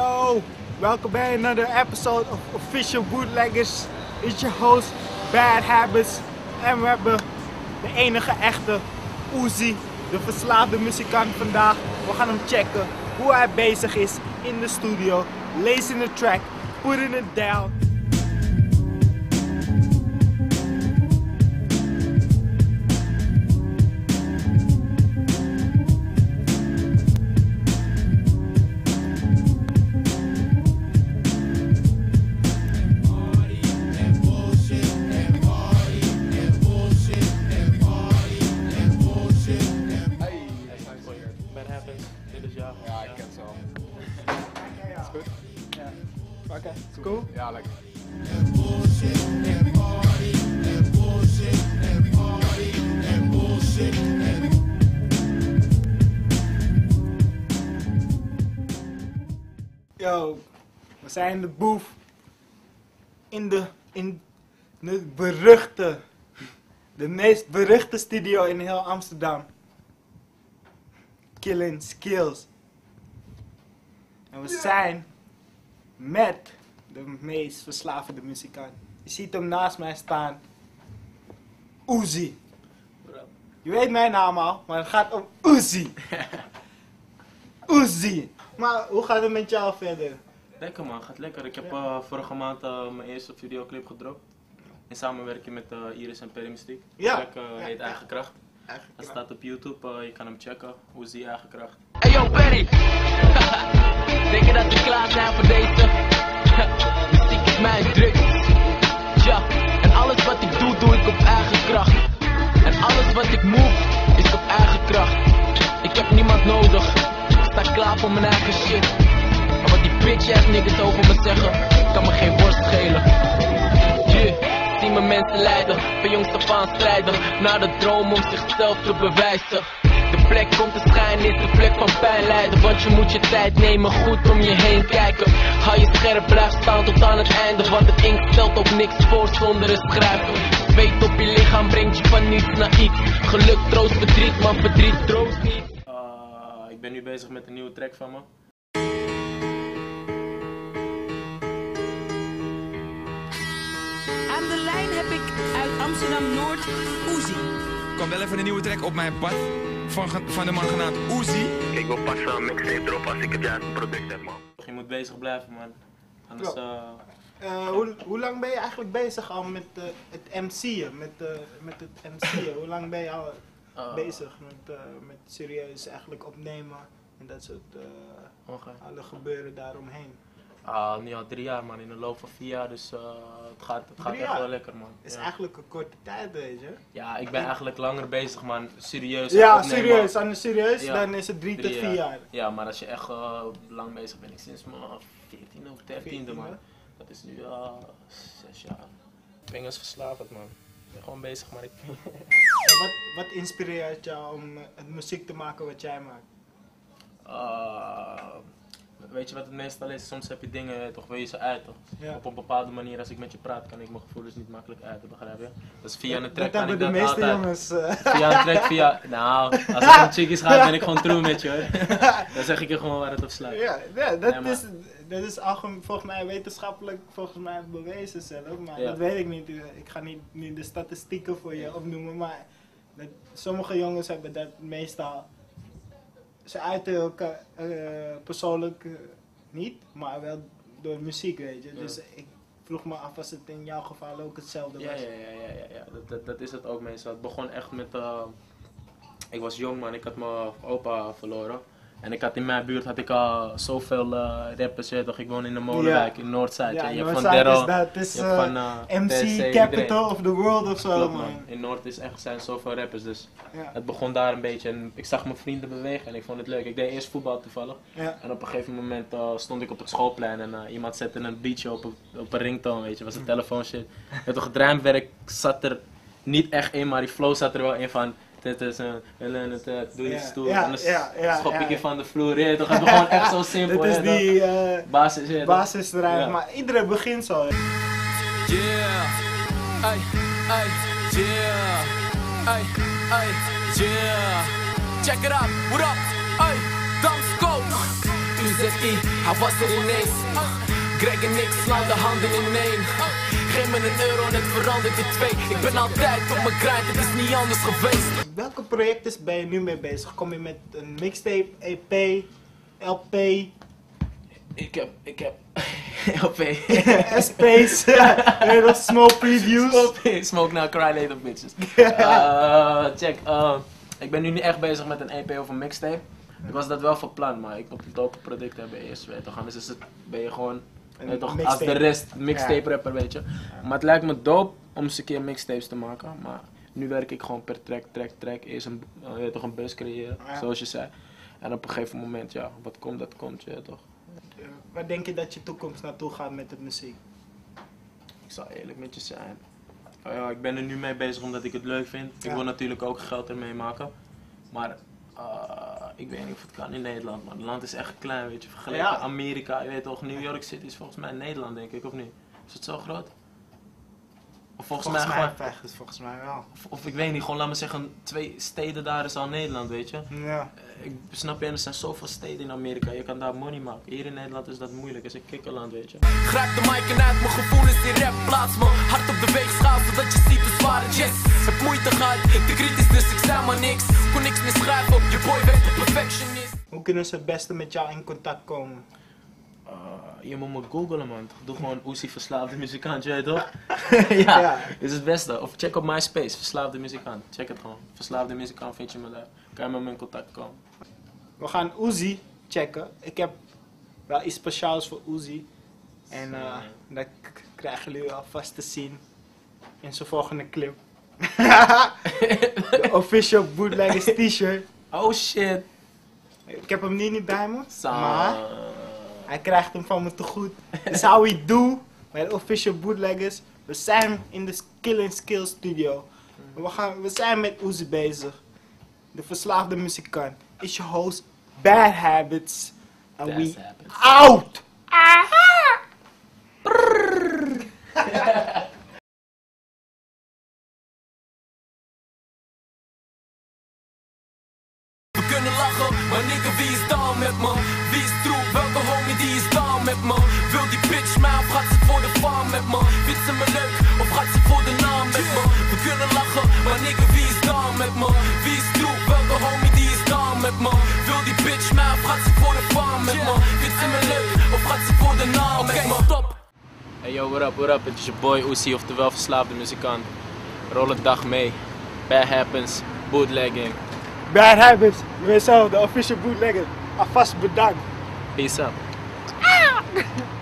Yo, welkom bij another episode of Official Bootleggers. It's your host, Bad Habits. En we hebben de enige echte Uzi, de verslaafde muzikant vandaag. We gaan hem checken hoe hij bezig is in de studio. Lacing the track, putting it down. Oké, cool. Ja, lekker. Yo, we zijn in de boef. In de beruchte, de meest beruchte studio in heel Amsterdam. Killing Skills. En we zijn met de meest verslavende muzikant. Je ziet hem naast mij staan. Uzi. Je weet mijn naam al, maar het gaat om Uzi. Uzi. Maar hoe gaat het met jou verder? Lekker man, gaat lekker. Ik heb vorige maand mijn eerste videoclip gedropt. In samenwerking met Iris en Perry Mystique. Ja. De track heet Eigen Kracht. Dat staat op YouTube, je kan hem checken. Uzi, Eigen Kracht. Hey yo Perry! Denk je dat we klaar zijn voor deze? Muziek is mijn druk. Ja, en alles wat ik doe, doe ik op eigen kracht. En alles wat ik move, is op eigen kracht. Ik heb niemand nodig. Ik sta klaar voor mijn eigen shit. Maar wat die bitch-ass niggas over me zeggen, kan me geen worst schelen. Yeah. Zie me mensen lijden, van jongs af aan strijden, naar de droom om zichzelf te bewijzen. De plek om te schijnen is de plek van pijn lijden, want je moet je tijd nemen, goed om je heen kijken. Hou je scherp, blijf staan tot aan het einde, want het inkt stelt ook niks voor zonder een schrijven. Zweet op je lichaam brengt je van niets naar iets, geluk troost verdriet, maar verdriet troost niet. Ik ben nu bezig met een nieuwe track van me. Aan de lijn heb ik uit Amsterdam Noord Uzi. Er kwam wel even een nieuwe track op mijn pad van de man genaamd Uzi. Ik wil pas een mixtape erop als ik het juiste product heb, man. Je moet bezig blijven, man. Anders, hoe lang ben je eigenlijk bezig al met het MC'en? Met het MC'en? Hoe lang ben je al bezig met serieus eigenlijk opnemen en dat soort alle gebeuren daaromheen? Nu al 3 jaar man, in de loop van 4 jaar, dus het gaat echt wel lekker man. Het is eigenlijk een korte tijd bezig. Ja, ik ben eigenlijk langer bezig man, serieus. Ja, opnemen. Serieus, aan de serieus, ja. Dan is het 3 tot 4 jaar. Ja, maar als je echt lang bezig bent, ik sinds mijn 14e of 13e man, dat is nu 6 jaar. Vingers verslaafd man, ik ben gewoon bezig maar ik... Wat inspireert jou om het muziek te maken wat jij maakt? Weet je wat het meestal is? Soms heb je dingen, toch wil je ze uiten. Ja. Op een bepaalde manier, als ik met je praat, kan ik mijn gevoelens niet makkelijk uiten, begrijp je? Dus via een track kan ik dat altijd. Dat hebben de meeste jongens. Via een track, via... Nou, als het om chickies gaat, ben ik gewoon true met je hoor. Dan zeg ik je gewoon waar het op slaat. Ja, dat is volgens mij wetenschappelijk bewezen zelf, maar dat weet ik niet. Ik ga niet de statistieken voor je opnoemen, maar dat, sommige jongens hebben dat meestal... Ze uiten elkaar persoonlijk niet, maar wel door muziek, weet je. Ja. Dus ik vroeg me af als het in jouw geval ook hetzelfde was. Ja. Dat is het ook meestal. Het begon echt met... ik was jong man, ik had mijn opa verloren. En ik had in mijn buurt al zoveel rappers, toch? Ik woon in de Molenwijk, in Noordzijde. Ja, en je Noordzijde hebt van Daryl, is MC Capital of the World of zo. Klopt, man. In Noord is echt, zijn zoveel rappers, dus het begon daar een beetje. En ik zag mijn vrienden bewegen en ik vond het leuk. Ik deed eerst voetbal toevallig. Ja. En op een gegeven moment stond ik op het schoolplein en iemand zette een beatje op een ringtone, weet je. Was een telefoon shit. En toch, het rijmwerk zat er niet echt in, maar die flow zat er wel in van... Dit is een... Doe je stoel, anders schop ik je van de vloer. Het is gewoon echt zo simpel. Dit is die basisdrijf, maar iedereen begint zo. Yeah, ay, ay, yeah, ay, ay, yeah. Check it out, what up, ay, dance go. zegt hij, hij was er ineens. Greg en ik slaan de handen ineen. Geef me €1 en het verandert in 2. Ik ben altijd op mijn grind, het is niet anders geweest. Welke projecten ben je nu mee bezig? Kom je met een mixtape, EP, LP? Ik heb LP. SP's, smoke previews. Smoke now, cry later bitches. Check, ik ben nu niet echt bezig met een EP of een mixtape. Ik was dat wel van plan, maar ik moet het ook product hebben eerst, weet je. Anders is het, ben je gewoon, weet toch, als de rest mixtape rapper, weet je. Maar het lijkt me dope om eens een keer mixtapes te maken, maar nu werk ik gewoon per track. Eerst een, weet toch, een bus creëren, zoals je zei. En op een gegeven moment, ja, wat komt, dat komt, weet je toch. Waar denk je dat je toekomst naartoe gaat met de muziek? Ik zal eerlijk met je zijn. Oh ja, ik ben er nu mee bezig omdat ik het leuk vind. Ja. Ik wil natuurlijk ook geld ermee maken. Maar ik weet niet of het kan in Nederland, man. Het land is echt klein, weet je. Vergeleken Amerika, je weet toch, New York City is volgens mij Nederland, denk ik, of niet? Is het zo groot? Of volgens mij wel. Of ik weet niet, gewoon laat me zeggen, 2 steden daar is al Nederland, weet je. Ja. Ik snap je, er zijn zoveel steden in Amerika, je kan daar money maken. Hier in Nederland is dat moeilijk, het is een kikkerland, weet je. Grijp de mic en uit, mijn gevoel is die rap, plaats me hard op de weegschaal, zodat je ziet hoe zwaar het is. Heb moeite gehad, te kritisch, dus ik zei maar niks. Kon niks meer schrijven op je boy, werd de perfectionist. Hoe kunnen ze het beste met jou in contact komen? Je moet me googlen, man. Doe gewoon Uzi verslaafde muzikant, jij toch? Ja, dit is het beste. Of check op MySpace, verslaafde muzikant. Check het gewoon. Verslaafde muzikant vind je me daar. Kan je met me in contact komen. We gaan Uzi checken. Ik heb wel iets speciaals voor Uzi. En dat krijgen jullie alvast te zien in zijn volgende clip. De Official Bootleggers t-shirt. Oh shit. Ik heb hem niet bij me, maar... Hij krijgt hem van me te goed. That's how we do bij de Official Bootleggers. We zijn in de Killing Skills studio. We zijn met Uzi bezig. De verslaafde muzikant. Is je host Bad Habits. En we out! Aha! Maar nigga, wie is down met me? Wie is troep? Welke homie die is down met me? Wil die bitch mij of gaat ze voor de farm met me? Vindt ze me leuk of gaat ze voor de naam met me? We kunnen lachen, maar nigga, wie is down met me? Wie is troep? Welke homie die is down met me? Wil die bitch mij of gaat ze voor de farm met me? Vindt ze me leuk of gaat ze voor de naam met me? Stop! Hey yo, what up, het is je boy Uzi, oftewel verslaafde muzikant. Rol een dag mee. Bad Happens, bootlegging. Bad Habits, myself, de Official Bootlegger. Alvast bedankt. Peace up.